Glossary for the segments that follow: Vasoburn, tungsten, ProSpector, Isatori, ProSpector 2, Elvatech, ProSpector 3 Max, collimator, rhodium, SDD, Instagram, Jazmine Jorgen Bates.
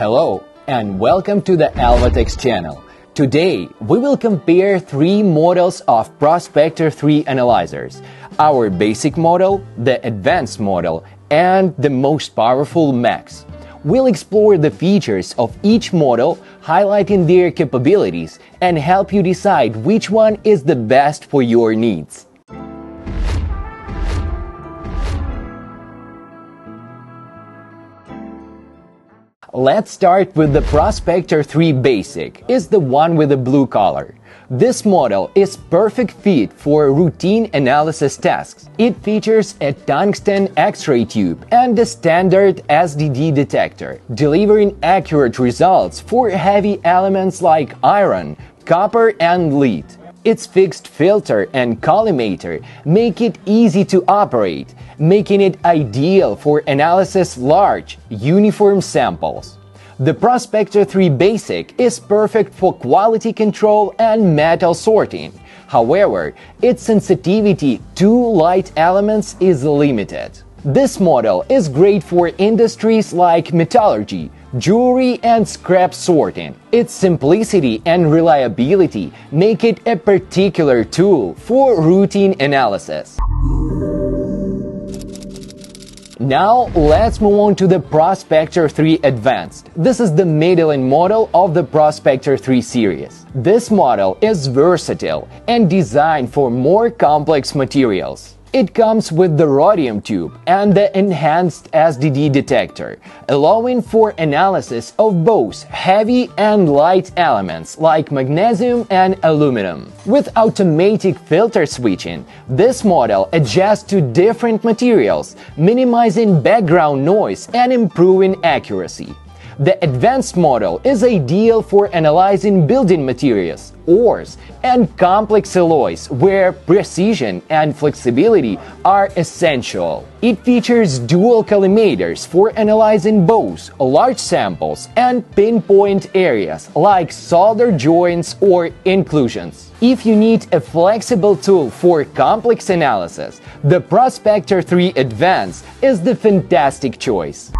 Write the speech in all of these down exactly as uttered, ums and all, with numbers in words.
Hello and welcome to the Elvatech channel. Today we will compare three models of ProSpector three analyzers: our basic model, the advanced model, and the most powerful Max. We'll explore the features of each model, highlighting their capabilities, and help you decide which one is the best for your needs. Let's start with the ProSpector three Basic. It's the one with the blue color. This model is perfect fit for routine analysis tasks. It features a tungsten X-ray tube and a standard S D D detector, delivering accurate results for heavy elements like iron, copper, and lead. Its fixed filter and collimator make it easy to operate, making it ideal for analysis large, uniform samples. The ProSpector three Basic is perfect for quality control and metal sorting. However, its sensitivity to light elements is limited. This model is great for industries like metallurgy, jewelry, and scrap sorting. Its simplicity and reliability make it a particular tool for routine analysis. Now let's move on to the ProSpector three Advanced. This is the middle-end model of the ProSpector three series. This model is versatile and designed for more complex materials. It comes with the rhodium tube and the enhanced S D D detector, allowing for analysis of both heavy and light elements like magnesium and aluminum. With automatic filter switching, this model adjusts to different materials, minimizing background noise and improving accuracy. The advanced model is ideal for analyzing building materials, ores, and complex alloys where precision and flexibility are essential. It features dual collimators for analyzing both large samples and pinpoint areas like solder joints or inclusions. If you need a flexible tool for complex analysis, the ProSpector three Advanced is the fantastic choice.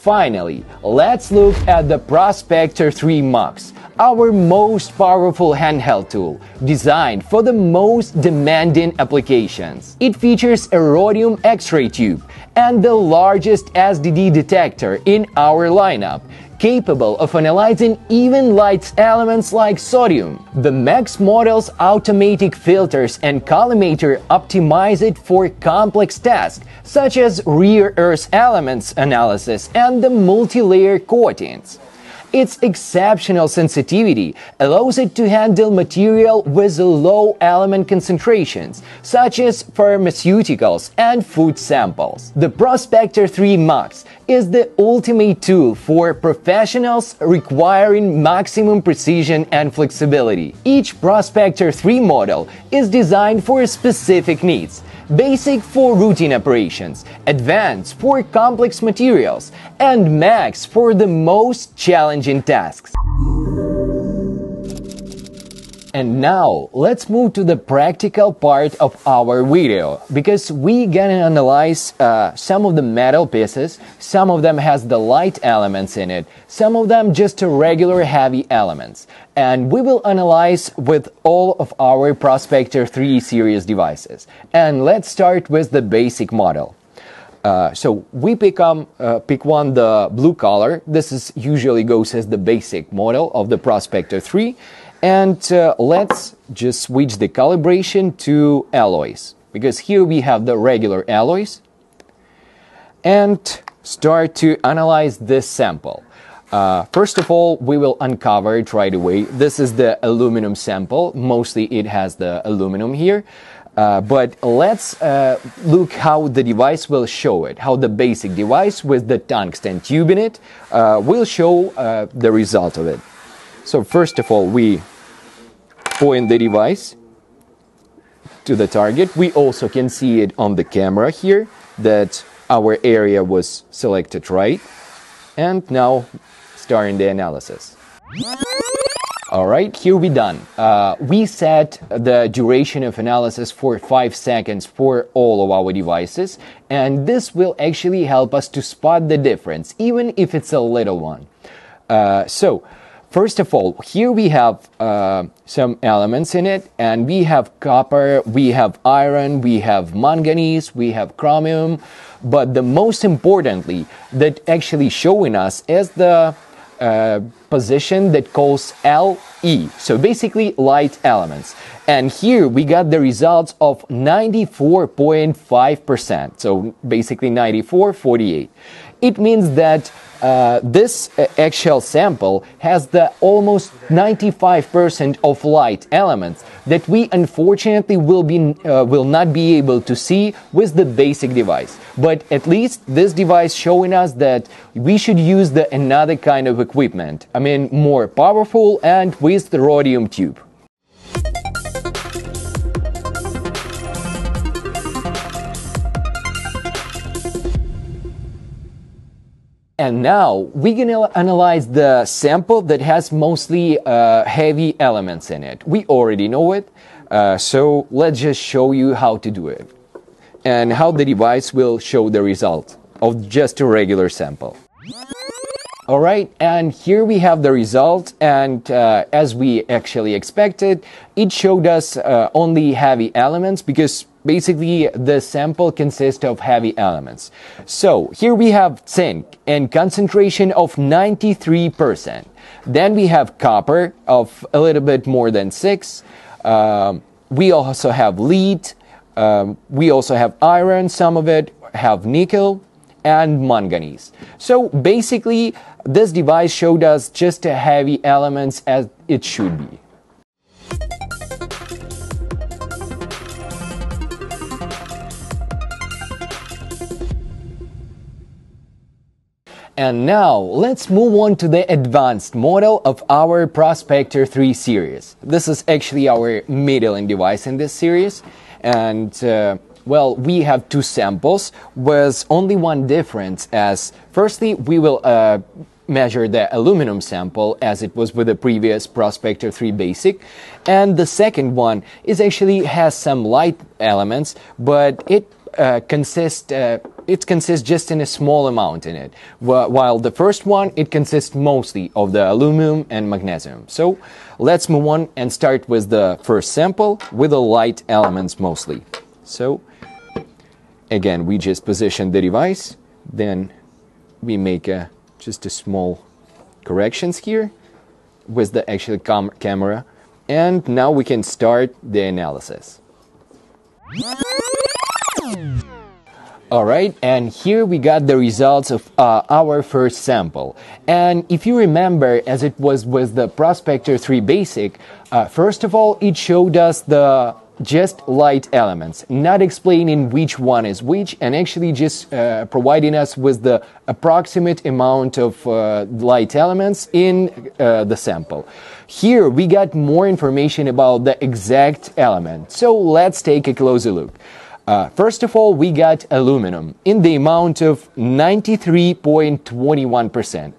Finally, let's look at the ProSpector three Max, our most powerful handheld tool, designed for the most demanding applications. It features a rhodium X-ray tube and the largest S D D detector in our lineup, capable of analyzing even light elements like sodium. The Max model's automatic filters and collimator optimize it for complex tasks such as rare earth elements analysis and the multi-layer coatings. Its exceptional sensitivity allows it to handle material with low element concentrations, such as pharmaceuticals and food samples. The ProSpector three Max is the ultimate tool for professionals requiring maximum precision and flexibility. Each ProSpector three model is designed for specific needs: Basic for routine operations, Advanced for complex materials, and Max for the most challenging tasks. And now let's move to the practical part of our video, because we gonna analyze uh, some of the metal pieces. Some of them has the light elements in it, some of them just regular heavy elements, and we will analyze with all of our ProSpector three series devices. And let's start with the basic model. Uh, so we pick, um, uh, pick one, the blue color. This is usually goes as the basic model of the ProSpector three. And uh, let's just switch the calibration to alloys, because here we have the regular alloys, and start to analyze this sample. Uh, first of all, we will uncover it right away. This is the aluminum sample. Mostly it has the aluminum here, uh, but let's uh, look how the device will show it, how the basic device with the tungsten tube in it uh, will show uh, the result of it. So first of all, we point the device to the target. We also can see it on the camera here that our area was selected right. And now starting the analysis. All right, here we done. Uh, we set the duration of analysis for five seconds for all of our devices, and this will actually help us to spot the difference, even if it's a little one. Uh, so, first of all, here we have uh, some elements in it, and we have copper, we have iron, we have manganese, we have chromium, but the most importantly that actually showing us is the uh, position that calls L E, so basically light elements. And here we got the results of ninety-four point five percent, so basically ninety-four, forty-eight. It means that Uh, this uh, eggshell sample has the almost ninety-five percent of light elements that we unfortunately will be uh, will not be able to see with the basic device. But at least this device showing us that we should use the another kind of equipment. I mean, more powerful and with the rhodium tube. And now we're gonna analyze the sample that has mostly uh, heavy elements in it. We already know it, uh, so let's just show you how to do it and how the device will show the result of just a regular sample. All right, and here we have the result, and uh, as we actually expected, it showed us uh, only heavy elements because basically, the sample consists of heavy elements. So, here we have zinc in concentration of ninety-three percent. Then we have copper of a little bit more than six. Um, we also have lead. Um, we also have iron, some of it have nickel and manganese. So, basically, this device showed us just the heavy elements as it should be. And now, let's move on to the advanced model of our ProSpector three series. This is actually our middle-end device in this series. And, uh, well, we have two samples with only one difference as, firstly, we will uh, measure the aluminum sample as it was with the previous ProSpector three Basic. And the second one is actually has some light elements, but it uh, consists... Uh, It consists just in a small amount in it, while the first one, it consists mostly of the aluminum and magnesium. So let's move on and start with the first sample with the light elements mostly. So again, we just position the device, then we make a, just a small corrections here with the actual cam camera. And now we can start the analysis. All right, and here we got the results of uh, our first sample. And if you remember, as it was with the ProSpector three Basic, uh, first of all, it showed us the just light elements, not explaining which one is which, and actually just uh, providing us with the approximate amount of uh, light elements in uh, the sample. Here we got more information about the exact element. So let's take a closer look. Uh, first of all, we got aluminum in the amount of ninety-three point two one percent.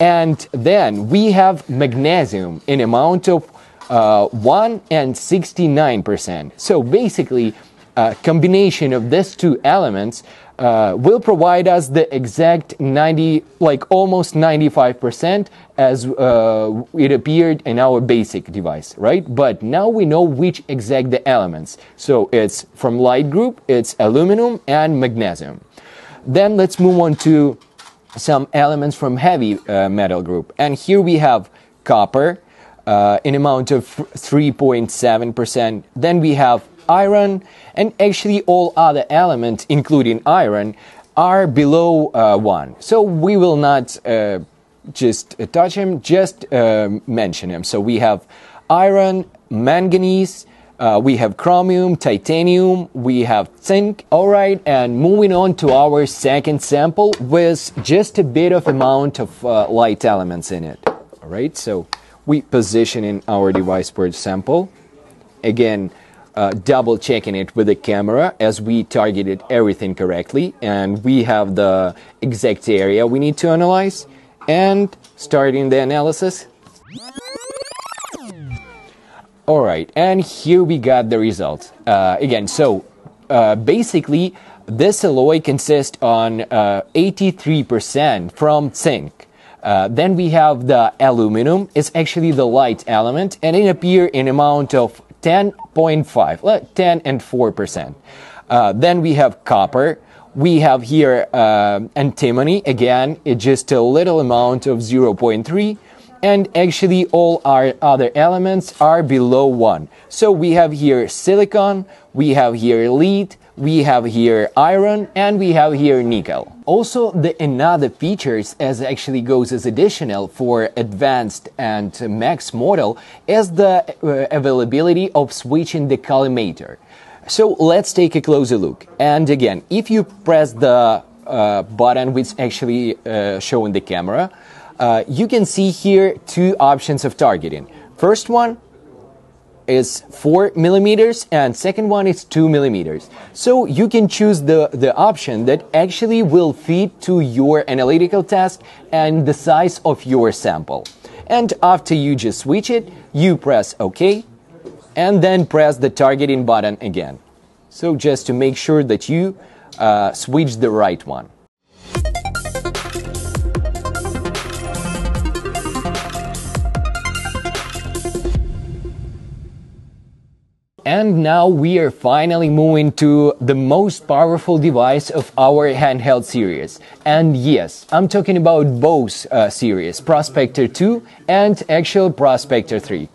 And then we have magnesium in amount of uh, one and sixty-nine percent. So basically, a combination of these two elements uh, will provide us the exact ninety, like almost ninety-five percent as uh, it appeared in our basic device, right? But now we know which exact the elements. So it's from light group, it's aluminum and magnesium. Then let's move on to some elements from heavy uh, metal group. And here we have copper uh, in amount of three point seven percent. Then we have iron, and actually all other elements, including iron, are below uh, one. So we will not uh, just touch them, just uh, mention them. So we have iron, manganese, uh, we have chromium, titanium, we have zinc. All right, and moving on to our second sample with just a bit of amount of uh, light elements in it. All right, so we position in our device per sample. Again, Uh, double checking it with the camera as we targeted everything correctly, and we have the exact area we need to analyze and starting the analysis. Alright, and here we got the result. Uh, again, so uh, basically this alloy consists on uh, eighty-three percent from zinc. Uh, then we have the aluminum. It's actually the light element, and it appears in amount of ten point five, ten and four percent. Uh, then we have copper. We have here uh, antimony. Again, it's just a little amount of zero point three. And actually all our other elements are below one. So we have here silicon, we have here lead, we have here iron, and we have here nickel. Also, the another features as actually goes as additional for advanced and max model is the uh, availability of switching the collimator. So let's take a closer look. And again, if you press the uh, button which actually uh, showing the camera, Uh, you can see here two options of targeting. First one is four millimeters and second one is two millimeters. So you can choose the, the option that actually will fit to your analytical test and the size of your sample. And after you just switch it, you press OK and then press the targeting button again. So just to make sure that you uh, switch the right one. And now we are finally moving to the most powerful device of our handheld series. And yes, I'm talking about both uh, series, ProSpector two and actual ProSpector three.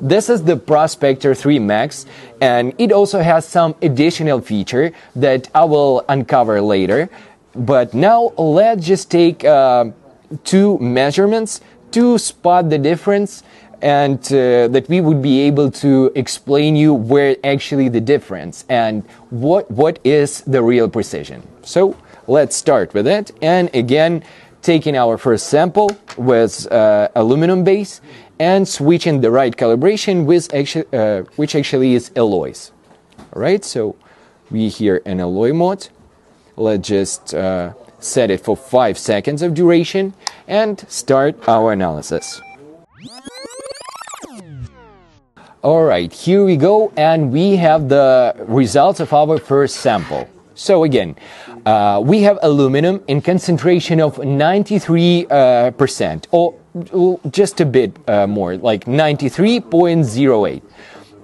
This is the ProSpector three Max, and it also has some additional feature that I will uncover later. But now let's just take uh, two measurements to spot the difference, and uh, that we would be able to explain you where actually the difference and what what is the real precision. So let's start with it, and again taking our first sample with uh, aluminum base and switching the right calibration with actually uh, which actually is alloys. All right, so we here in alloy mode. Let's just uh, set it for five seconds of duration and start our analysis. Alright, here we go, and we have the results of our first sample. So again, uh, we have aluminum in concentration of ninety-three percent, or just a bit uh, more, like ninety-three point zero eight.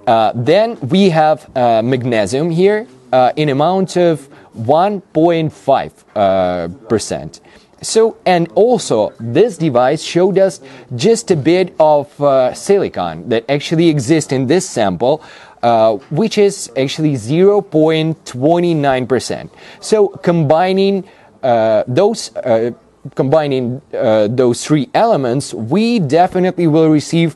Uh, then we have uh, magnesium here uh, in amount of one point five percent. So, and also this device showed us just a bit of uh, silicon that actually exists in this sample, uh, which is actually zero point two nine percent. So combining uh, those uh, combining uh, those three elements, we definitely will receive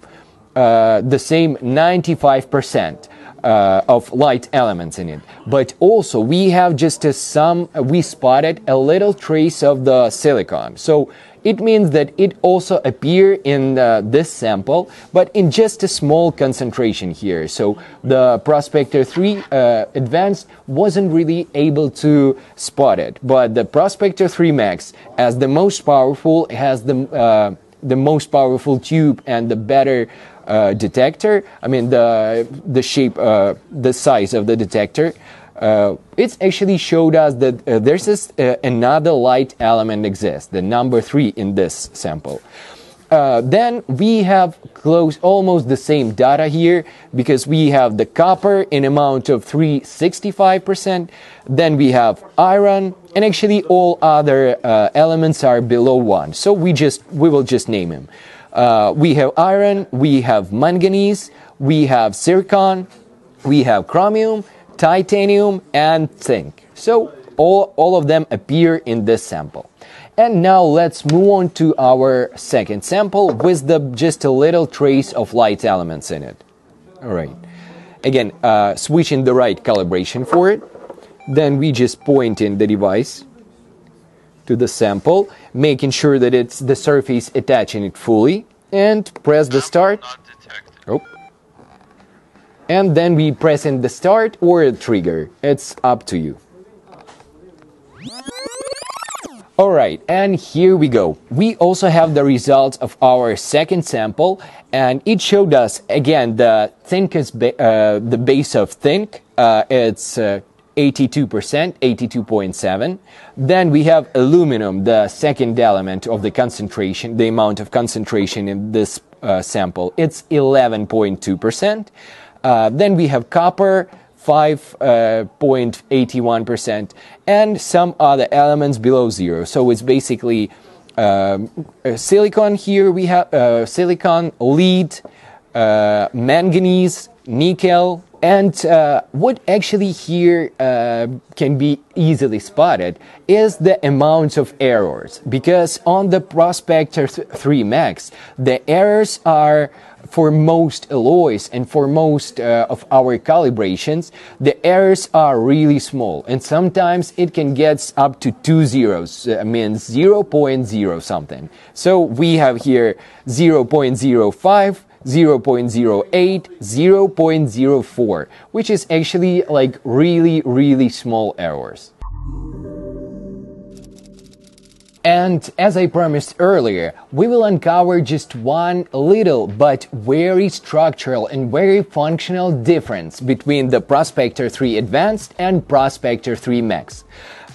uh, the same ninety-five percent. Uh, of light elements in it, but also we have just a some we spotted a little trace of the silicon, so it means that it also appears in uh, this sample, but in just a small concentration here. So the ProSpector three uh, Advanced wasn't really able to spot it, but the ProSpector three Max, as the most powerful, has the uh, the most powerful tube and the better Uh, detector. I mean the the shape, uh, the size of the detector. Uh, it's actually showed us that uh, there's this, uh, another light element exists, the number three in this sample. Uh, then we have close almost the same data here, because we have the copper in amount of three hundred sixty-five percent. Then we have iron, and actually all other uh, elements are below one. So we just we will just name them. Uh, we have iron, we have manganese, we have zircon, we have chromium, titanium, and zinc. So all, all of them appear in this sample. And now let's move on to our second sample with the, just a little trace of light elements in it. All right. Again, uh, switching the right calibration for it. Then we just point in the device to the sample, making sure that it's the surface attaching it fully, and press the start. Oh. And then we press in the start or the trigger. It's up to you. Alright, and here we go. We also have the results of our second sample, and it showed us, again, the think is ba uh, the base of think. Uh, it's uh, eighty-two percent, eighty-two point seven. Then we have aluminum, the second element of the concentration, the amount of concentration in this uh, sample. It's eleven point two percent. Uh, then we have copper, five point eight one percent, and some other elements below zero. So it's basically um, silicon. Here we have uh, silicon, lead, uh, manganese, nickel. And uh, what actually here uh, can be easily spotted is the amount of errors, because on the ProSpector three Max, the errors are for most alloys and for most uh, of our calibrations, the errors are really small, and sometimes it can get up to two zeros, uh, means zero point zero something. So we have here zero point zero five, zero point zero eight, zero point zero four, which is actually like really, really small errors. And as I promised earlier, we will uncover just one little but very structural and very functional difference between the ProSpector three Advanced and ProSpector three Max.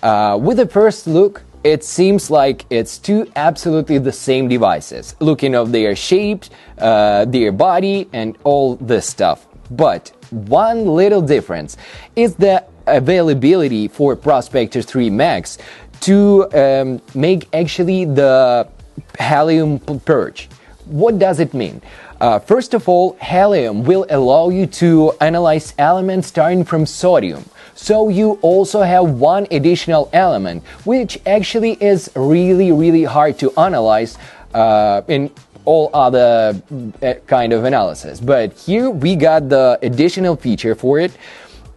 Uh, with the first look, it seems like it's two absolutely the same devices, looking of their shape, uh, their body, and all this stuff. But one little difference is the availability for ProSpector three Max to um, make actually the helium purge. What does it mean? Uh, first of all, helium will allow you to analyze elements starting from sodium. So you also have one additional element, which actually is really, really hard to analyze uh, in all other kind of analysis. But here we got the additional feature for it.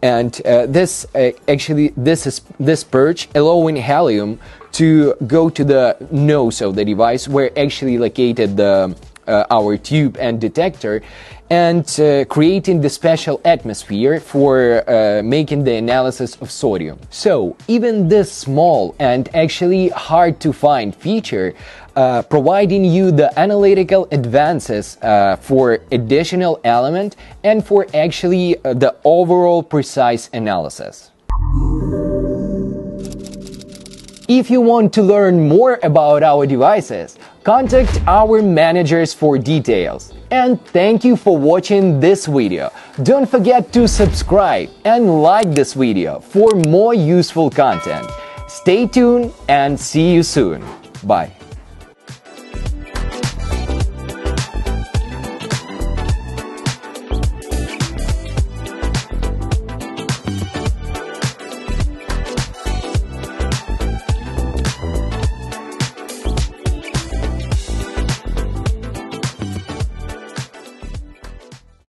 And uh, this uh, actually, this is this purge allowing helium to go to the nose of the device, where actually located the Uh, our tube and detector, and uh, creating the special atmosphere for uh, making the analysis of sodium. So even this small and actually hard to find feature uh, providing you the analytical advances uh, for additional element and for actually uh, the overall precise analysis. If you want to learn more about our devices, contact our managers for details. And thank you for watching this video. Don't forget to subscribe and like this video for more useful content. Stay tuned and see you soon. Bye.